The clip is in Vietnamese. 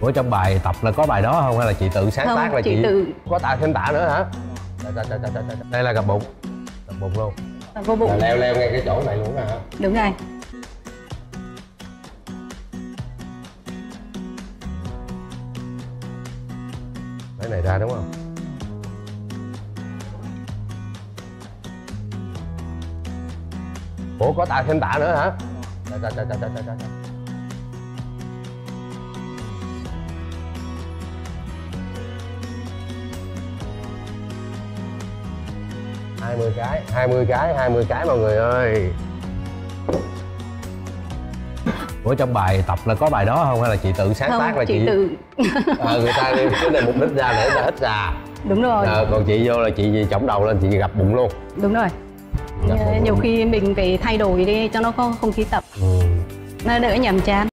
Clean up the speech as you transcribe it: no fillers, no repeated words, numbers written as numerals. Ủa trong bài tập là có bài đó không hay là chị tự sáng tác là chị tự... Có tạ thêm tạ nữa hả? Đây là gập bụng luôn. Vô bụng. Leo leo ngay cái chỗ này luôn hả? Đúng rồi. Cái này ra đúng không? Ủa có tạ thêm tạ nữa hả? Hai mươi cái mọi người ơi. Ủa trong bài tập là có bài đó không hay là chị tự sáng tác là chị tự người ta đi cái này mục đích ra để ra hết ra. Đúng rồi. Còn chị vô là chị chổng đầu lên chị gặp bụng luôn. Đúng rồi. Nhiều khi mình phải thay đổi đi cho nó có không khí tập, nó đỡ nhàm chán.